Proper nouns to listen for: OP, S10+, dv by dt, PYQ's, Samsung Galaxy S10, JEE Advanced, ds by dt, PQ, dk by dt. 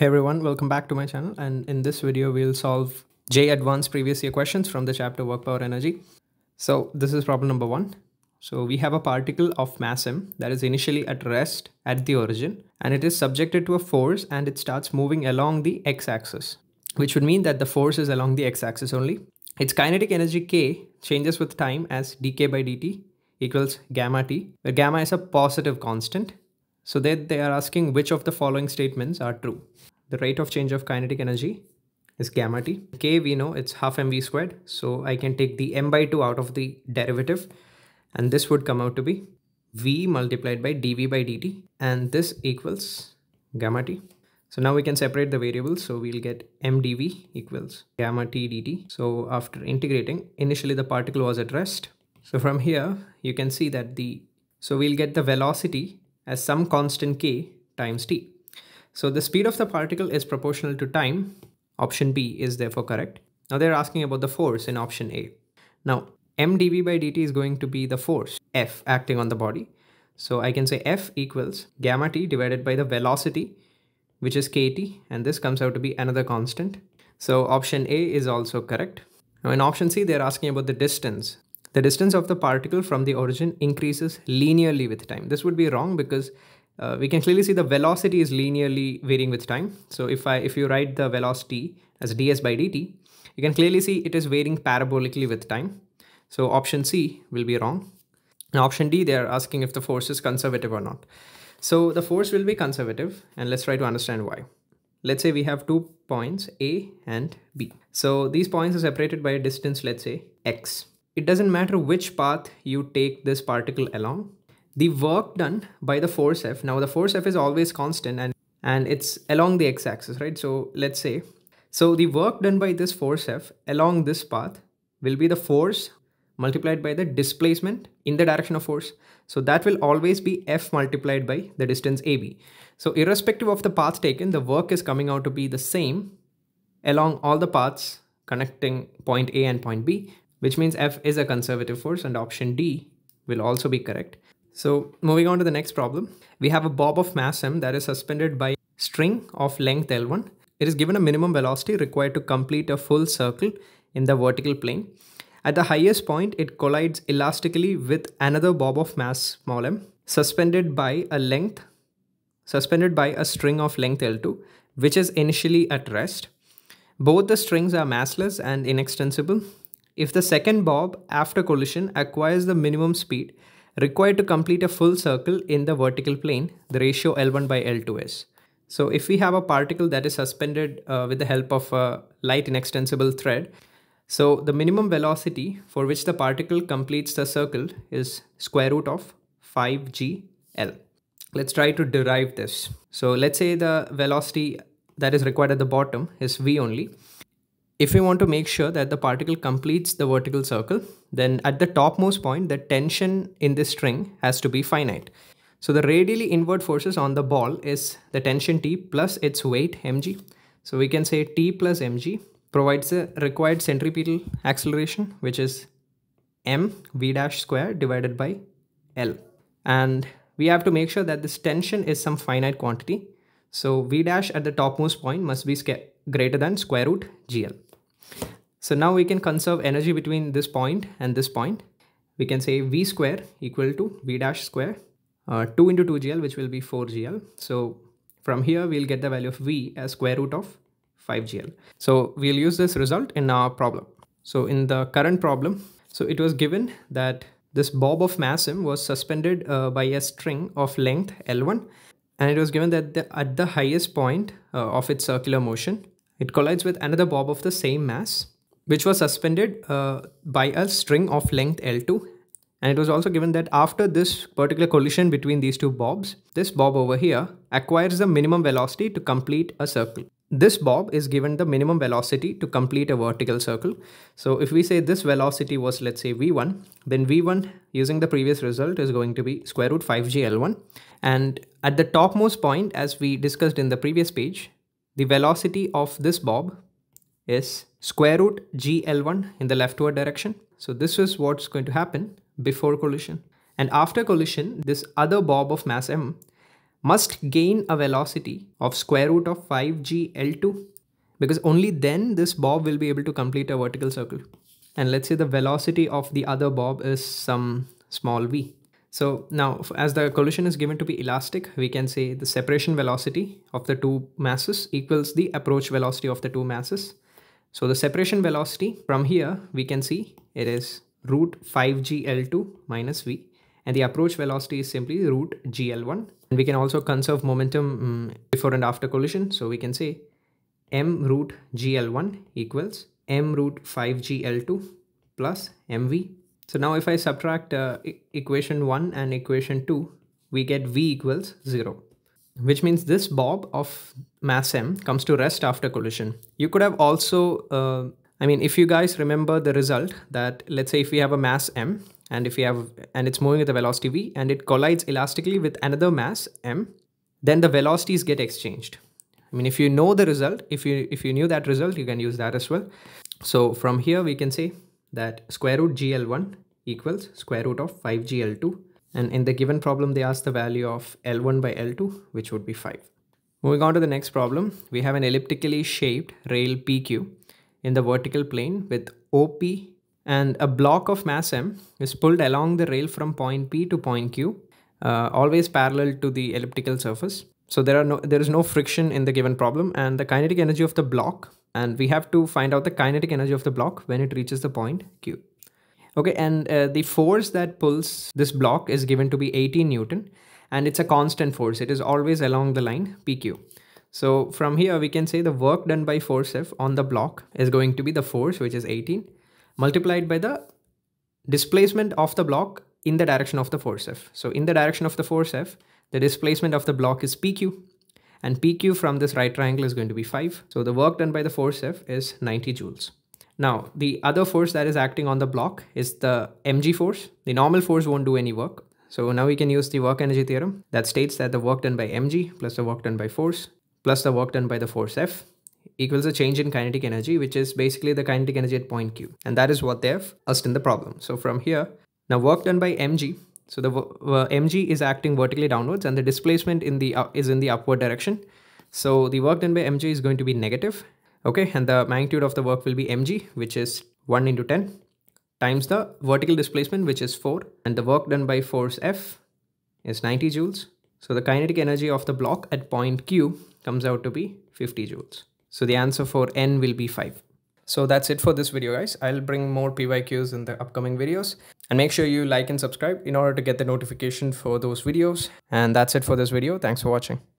Hey everyone, welcome back to my channel, and in this video we'll solve JEE Advanced previous year questions from the chapter Work, Power, Energy. So this is problem number 1. So we have a particle of mass m that is initially at rest at the origin, and it is subjected to a force and it starts moving along the x-axis, which would mean that the force is along the x-axis only. Its kinetic energy K changes with time as dk by dt equals gamma t, where gamma is a positive constant. So they are asking which of the following statements are true. The rate of change of kinetic energy is gamma t. K, we know it's half mv squared. So I can take the m by 2 out of the derivative. And this would come out to be v multiplied by dv by dt. And this equals gamma t. So now we can separate the variables. So we'll get m dv equals gamma t dt. So after integrating, initially the particle was at rest. So from here, you can see that we'll get the velocity as some constant k times t. So the speed of the particle is proportional to time. Option B is therefore correct. Now they're asking about the force in option A. Now mdv by dt is going to be the force F acting on the body. So I can say F equals gamma t divided by the velocity, which is kt, and this comes out to be another constant. So option A is also correct. Now in option C, they're asking about the distance. The distance of the particle from the origin increases linearly with time. This would be wrong because we can clearly see the velocity is linearly varying with time. So if you write the velocity as ds by dt, you can clearly see it is varying parabolically with time. So option C will be wrong. Now option D, they are asking if the force is conservative or not. So the force will be conservative, and let's try to understand why. Let's say we have 2 points A and B. So these points are separated by a distance, let's say x. It doesn't matter which path you take this particle along. The work done by the force F. Now the force F is always constant, and it's along the x-axis, right? So let's say, so the work done by this force F along this path will be the force multiplied by the displacement in the direction of force. So that will always be F multiplied by the distance AB. So irrespective of the path taken, the work is coming out to be the same along all the paths connecting point A and point B, which means F is a conservative force, and option D will also be correct. So moving on to the next problem, we have a bob of mass M that is suspended by string of length L1. It is given a minimum velocity required to complete a full circle in the vertical plane. At the highest point, it collides elastically with another bob of mass small m suspended by a string of length L2, which is initially at rest. Both the strings are massless and inextensible. If the second bob after collision acquires the minimum speed required to complete a full circle in the vertical plane, the ratio L1 by L2 is. So if we have a particle that is suspended with the help of a light inextensible thread, so the minimum velocity for which the particle completes the circle is square root of 5gl. Let's try to derive this. So let's say the velocity that is required at the bottom is v only. If we want to make sure that the particle completes the vertical circle, then at the topmost point, the tension in this string has to be finite. So the radially inward forces on the ball is the tension T plus its weight mg. So we can say T plus mg provides the required centripetal acceleration, which is m v dash square divided by L. And we have to make sure that this tension is some finite quantity. So v dash at the topmost point must be greater than square root gl. So now we can conserve energy between this point and this point. We can say v square equal to v dash square 2 into 2gl, which will be 4gl. So from here, we'll get the value of v as square root of 5gl. So we'll use this result in our problem. So in the current problem, so it was given that this bob of mass m was suspended by a string of length L1. And it was given that at the highest point of its circular motion, it collides with another bob of the same mass, which was suspended by a string of length L2. And it was also given that after this particular collision between these two bobs, this bob over here acquires the minimum velocity to complete a circle. This bob is given the minimum velocity to complete a vertical circle. So if we say this velocity was, let's say, v1, then v1 using the previous result is going to be square root 5gl1. And at the topmost point, as we discussed in the previous page, the velocity of this bob is square root gl1 in the leftward direction. So this is what's going to happen before collision. And after collision, this other bob of mass m must gain a velocity of square root of 5g L2, because only then this bob will be able to complete a vertical circle. And let's say the velocity of the other bob is some small v. So now, as the collision is given to be elastic, we can say the separation velocity of the two masses equals the approach velocity of the two masses. So the separation velocity from here, we can see it is root 5g L2 minus v, and the approach velocity is simply root gl1. And we can also conserve momentum before and after collision. So we can say m root gl1 equals m root 5g L2 plus mv. So now if I subtract equation 1 and equation 2, we get v equals 0, which means this bob of mass m comes to rest after collision. You could have also, if you guys remember the result, that let's say if we have a mass m and it's moving at the velocity v and it collides elastically with another mass m, then the velocities get exchanged. I mean, if you know the result, if you knew that result, you can use that as well. So from here, we can say that square root gl1 equals square root of 5gl2. And in the given problem, they ask the value of L1 by L2, which would be 5. Moving on to the next problem, we have an elliptically shaped rail PQ in the vertical plane with OP, and a block of mass M is pulled along the rail from point P to point Q, always parallel to the elliptical surface. So there is no friction in the given problem, and the kinetic energy of the block, and we have to find out the kinetic energy of the block when it reaches the point Q. Okay, and the force that pulls this block is given to be 18 Newton, and it's a constant force. It is always along the line PQ. So from here, we can say the work done by force F on the block is going to be the force, which is 18, multiplied by the displacement of the block in the direction of the force F. So in the direction of the force F, the displacement of the block is PQ, and PQ from this right triangle is going to be 5. So the work done by the force F is 90 joules. Now, the other force that is acting on the block is the mg force. The normal force won't do any work. So now we can use the work energy theorem that states that the work done by mg plus the work done by force plus the work done by the force F equals the change in kinetic energy, which is basically the kinetic energy at point Q. And that is what they have asked in the problem. So from here, now work done by mg. So the mg is acting vertically downwards, and the displacement in the is in the upward direction. So the work done by mg is going to be negative. Okay, and the magnitude of the work will be mg, which is 1 into 10 times the vertical displacement, which is 4. And the work done by force F is 90 joules. So the kinetic energy of the block at point Q comes out to be 50 joules. So the answer for N will be 5. So that's it for this video, guys. I'll bring more PYQs in the upcoming videos. And make sure you like and subscribe in order to get the notification for those videos. And that's it for this video. Thanks for watching.